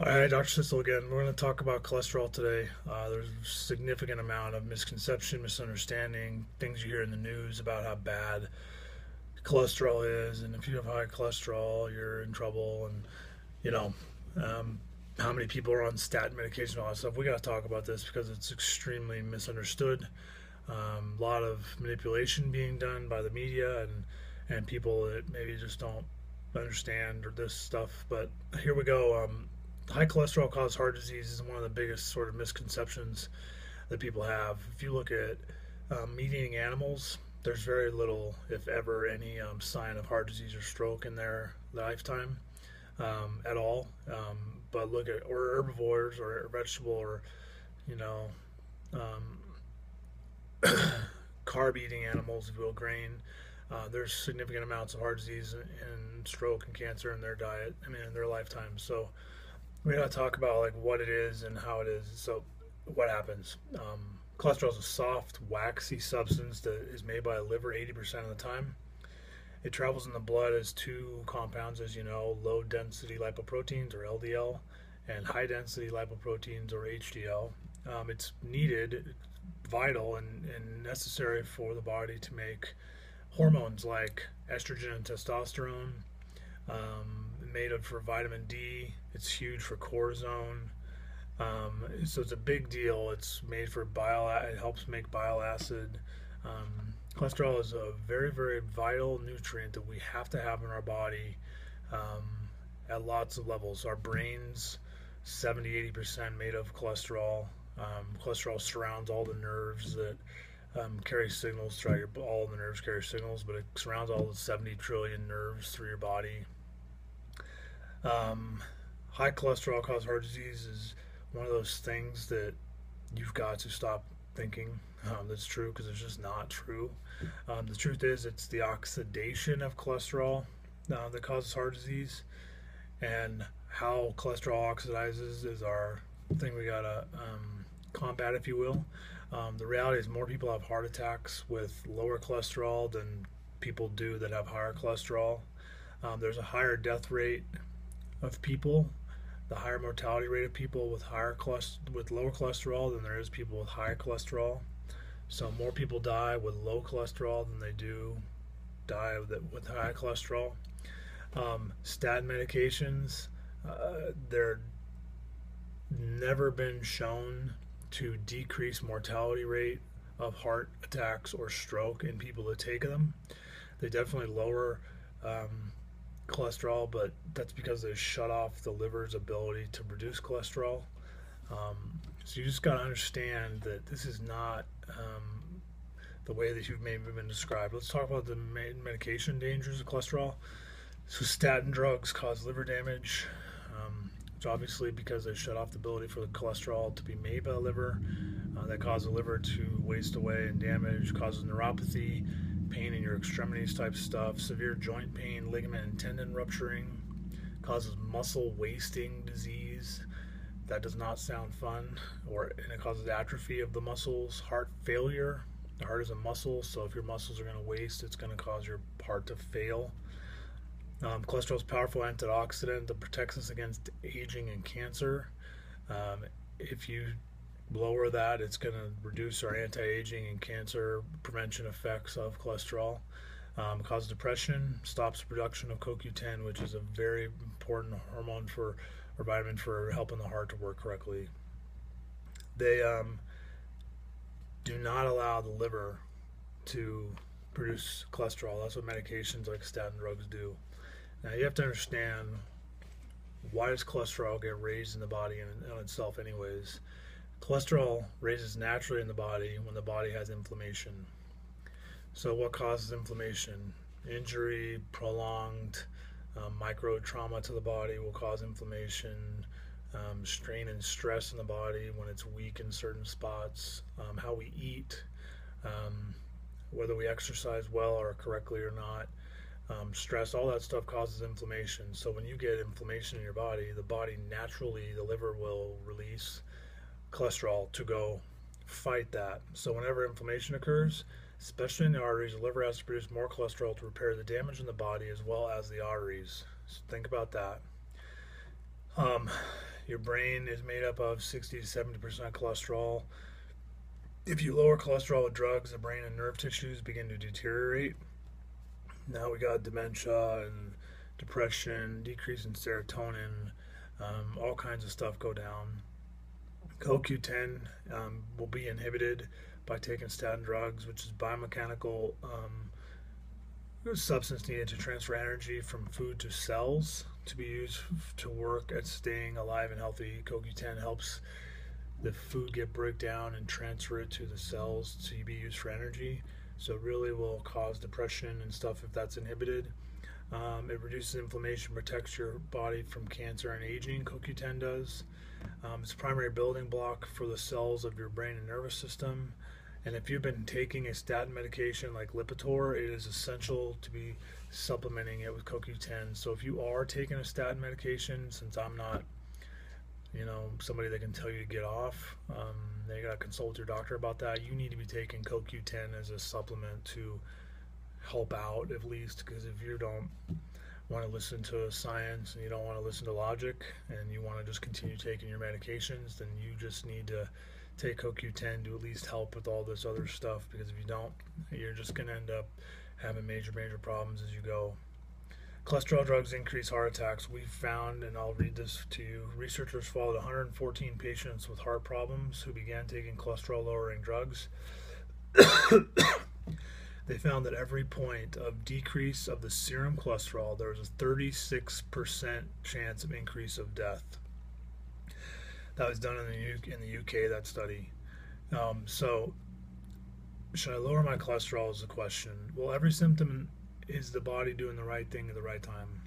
Hi, Dr. Cissell again. We're going to talk about cholesterol today. There's a significant amount of misconception, misunderstanding, things you hear in the news about how bad cholesterol is, and if you have high cholesterol, you're in trouble, and you know, how many people are on statin medication and all that stuff. We got to talk about this because it's extremely misunderstood. A lot of manipulation being done by the media and people that maybe just don't understand this stuff, but here we go. High cholesterol causes heart disease is one of the biggest sort of misconceptions that people have. If you look at meat-eating animals, there's very little, if ever, any sign of heart disease or stroke in their lifetime at all. But look at herbivores or vegetable or, you know, carb-eating animals, if you will, grain. There's significant amounts of heart disease and stroke and cancer in their diet, I mean, in their lifetime. So we gotta talk about like what it is and how it is. So what happens? Cholesterol is a soft, waxy substance that is made by the liver 80% of the time. It travels in the blood as two compounds, as you know, low density lipoproteins or LDL and high density lipoproteins or HDL. It's needed, vital and necessary for the body to make hormones like estrogen and testosterone, made up for vitamin D. It's huge for cortisone. So it's a big deal. It's made for bile. It helps make bile acid. Cholesterol is a very, very vital nutrient that we have to have in our body at lots of levels. Our brains, 70–80% made of cholesterol. Cholesterol surrounds all the nerves that carry signals throughout your. All the nerves carry signals, but it surrounds all the 70 trillion nerves through your body. High cholesterol causes heart disease is one of those things that you've got to stop thinking that's true, because it's just not true. The truth is, it's the oxidation of cholesterol that causes heart disease, and how cholesterol oxidizes is our thing we gotta combat, if you will. The reality is more people have heart attacks with lower cholesterol than people do that have higher cholesterol. There's a higher death rate of people, the higher mortality rate of people with lower cholesterol than there is people with higher cholesterol. So more people die with low cholesterol than they do die with high cholesterol. Statin medications, they're never been shown to decrease mortality rate of heart attacks or stroke in people that take them. They definitely lower cholesterol, but that's because they shut off the liver's ability to produce cholesterol. So you just got to understand that this is not the way that you've maybe been described. Let's talk about the main medication dangers of cholesterol. So statin drugs cause liver damage, which obviously because they shut off the ability for the cholesterol to be made by the liver. That causes the liver to waste away and damage, causes neuropathy, pain in your extremities type stuff, severe joint pain, ligament and tendon rupturing, causes muscle wasting disease. That does not sound fun. And it causes atrophy of the muscles, heart failure. The heart is a muscle, so if your muscles are going to waste, it's going to cause your heart to fail. Cholesterol is a powerful antioxidant that protects us against aging and cancer. If you lower that, it's going to reduce our anti-aging and cancer prevention effects of cholesterol. Causes depression, stops production of CoQ10, which is a very important hormone or vitamin for helping the heart to work correctly. They do not allow the liver to produce cholesterol. That's what medications like statin drugs do. Now you have to understand, why does cholesterol get raised in the body and on itself anyways? Cholesterol raises naturally in the body when the body has inflammation. So what causes inflammation? Injury, prolonged micro trauma to the body will cause inflammation, strain and stress in the body when it's weak in certain spots, how we eat, whether we exercise well or correctly or not, stress, all that stuff causes inflammation. So when you get inflammation in your body, the body naturally, the liver will release cholesterol to go fight that. So whenever inflammation occurs, especially in the arteries, the liver has to produce more cholesterol to repair the damage in the body as well as the arteries. So think about that. Your brain is made up of 60 to 70% cholesterol. If you lower cholesterol with drugs, the brain and nerve tissues begin to deteriorate. Now we got dementia and depression, decrease in serotonin, all kinds of stuff go down. CoQ10 will be inhibited by taking statin drugs, which is biomechanical substance needed to transfer energy from food to cells to be used to work at staying alive and healthy. CoQ10 helps the food get broken down and transfer it to the cells to be used for energy. So it really will cause depression and stuff if that's inhibited. It reduces inflammation, protects your body from cancer and aging, CoQ10 does. It's a primary building block for the cells of your brain and nervous system. And if you've been taking a statin medication like Lipitor, it is essential to be supplementing it with CoQ10. So if you are taking a statin medication, since I'm not, you know, somebody that can tell you to get off, you gotta consult your doctor about that. You need to be taking CoQ10 as a supplement to help out, at least, because if you don't want to listen to science and you don't want to listen to logic and you want to just continue taking your medications, then you just need to take CoQ10 to at least help with all this other stuff, because if you don't, you're just going to end up having major problems as you go. Cholesterol drugs increase heart attacks. We've found, and I'll read this to you, researchers followed 114 patients with heart problems who began taking cholesterol-lowering drugs. They found that every point of decrease of the serum cholesterol, there was a 36% chance of increase of death. That was done in the UK, that study. So should I lower my cholesterol is the question. Well, every symptom is the body doing the right thing at the right time.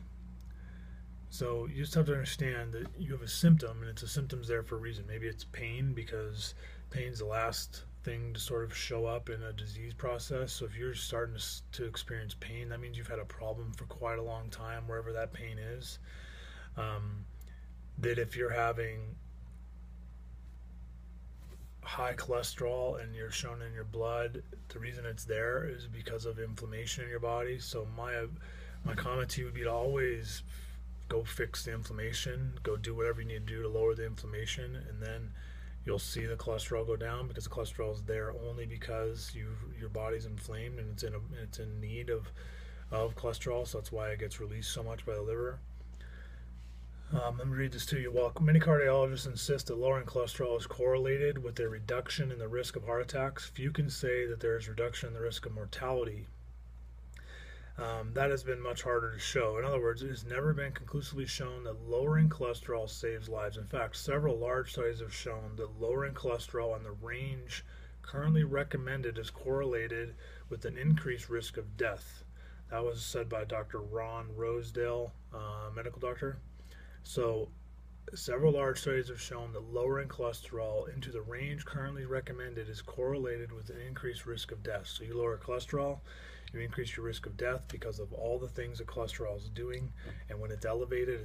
So you just have to understand that you have a symptom, and it's a symptom's there for a reason. Maybe it's pain, because pain's the last thing to sort of show up in a disease process. So if you're starting to experience pain, that means you've had a problem for quite a long time, wherever that pain is. That if you're having high cholesterol and you're shown in your blood, the reason it's there is because of inflammation in your body. So my comment to you would be to always go fix the inflammation, go do whatever you need to do to lower the inflammation, and then you'll see the cholesterol go down, because the cholesterol is there only because your body's inflamed and it's in need of cholesterol. So that's why it gets released so much by the liver. Let me read this to you. While many cardiologists insist that lowering cholesterol is correlated with a reduction in the risk of heart attacks, few can say that there is reduction in the risk of mortality. That has been much harder to show. In other words, it has never been conclusively shown that lowering cholesterol saves lives. In fact, several large studies have shown that lowering cholesterol in the range currently recommended is correlated with an increased risk of death. That was said by Dr. Ron Rosedale, medical doctor. So several large studies have shown that lowering cholesterol into the range currently recommended is correlated with an increased risk of death. So you lower cholesterol, you increase your risk of death because of all the things that cholesterol is doing. And when it's elevated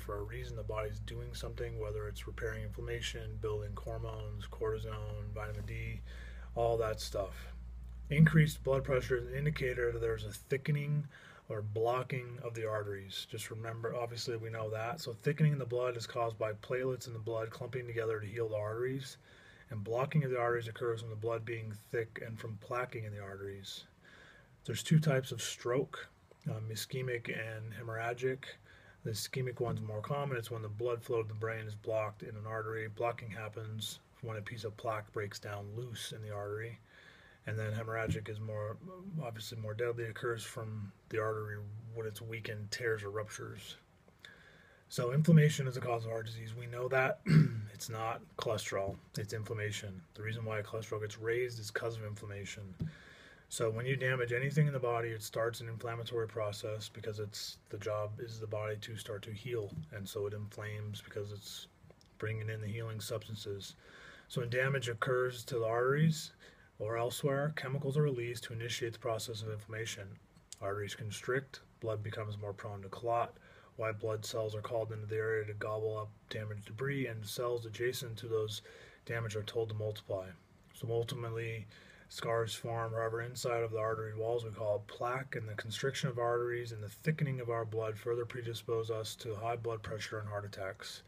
for a reason. The body's doing something, whether it's repairing inflammation, building hormones, cortisone, vitamin D, all that stuff. Increased blood pressure is an indicator that there's a thickening or blocking of the arteries. Just remember, obviously we know that. So thickening in the blood is caused by platelets in the blood clumping together to heal the arteries, and blocking of the arteries occurs from the blood being thick and from plaquing in the arteries. There's two types of stroke, ischemic and hemorrhagic. The ischemic one's more common. It's when the blood flow to the brain is blocked in an artery. Blocking happens when a piece of plaque breaks down loose in the artery. And then hemorrhagic is more, obviously more deadly, occurs from the artery when it's weakened, tears or ruptures. So inflammation is the cause of heart disease. We know that. It's not cholesterol, it's inflammation. The reason why cholesterol gets raised is because of inflammation. So when you damage anything in the body, it starts an inflammatory process, because it's the job is the body to start to heal. And so it inflames because it's bringing in the healing substances. So when damage occurs to the arteries or elsewhere, chemicals are released to initiate the process of inflammation. Arteries constrict, blood becomes more prone to clot, white blood cells are called into the area to gobble up damaged debris, and cells adjacent to those damage are told to multiply. So ultimately, scars form, however, inside of the artery walls, we call it plaque, and the constriction of arteries and the thickening of our blood further predispose us to high blood pressure and heart attacks.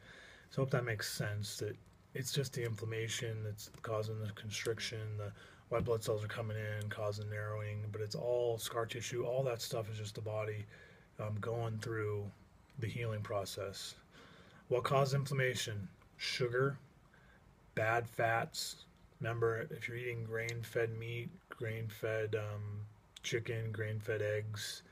So I hope that makes sense, that it's just the inflammation that's causing the constriction, the white blood cells are coming in, causing narrowing, but it's all scar tissue. All that stuff is just the body going through the healing process. What causes inflammation? Sugar, bad fats. Remember, if you're eating grain-fed meat, grain-fed chicken, grain-fed eggs,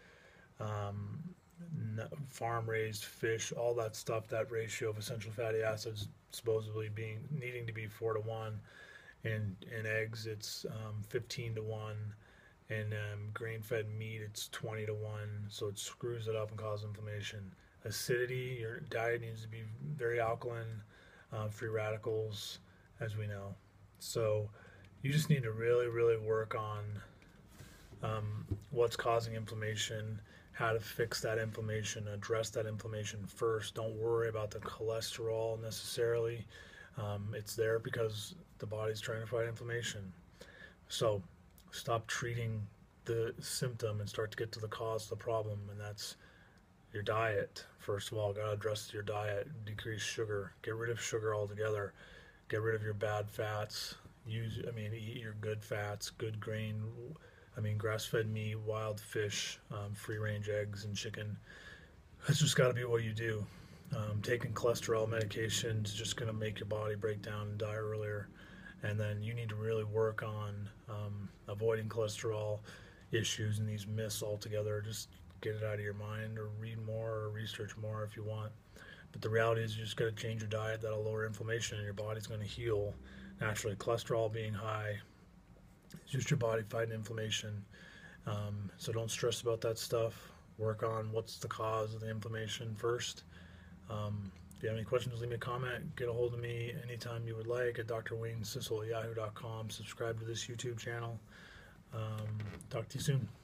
farm-raised fish, all that stuff, that ratio of essential fatty acids supposedly being needing to be 4 to 1. In eggs, it's 15 to 1. And grain-fed meat, it's 20 to 1. So it screws it up and causes inflammation. Acidity, your diet needs to be very alkaline, free radicals, as we know. So you just need to really, really work on what's causing inflammation, how to fix that inflammation, address that inflammation first. Don't worry about the cholesterol necessarily. It's there because the body's trying to fight inflammation. So stop treating the symptom and start to get to the cause of the problem, and that's your diet. First of all, gotta address your diet, decrease sugar, get rid of sugar altogether, get rid of your bad fats, eat your good fats, good grain, grass-fed meat, wild fish, free-range eggs and chicken. That's just gotta be what you do. Taking cholesterol medication is just going to make your body break down and die earlier. And then you need to really work on avoiding cholesterol issues and these myths altogether. Just get it out of your mind, or read more or research more if you want. But the reality is you just got to change your diet. That'll lower inflammation and your body's going to heal naturally. Cholesterol being high, it's just your body fighting inflammation. So don't stress about that stuff. Work on what's the cause of the inflammation first. If you have any questions, leave me a comment. Get a hold of me anytime you would like at drwaynecissell@yahoo.com. Subscribe to this YouTube channel. Talk to you soon.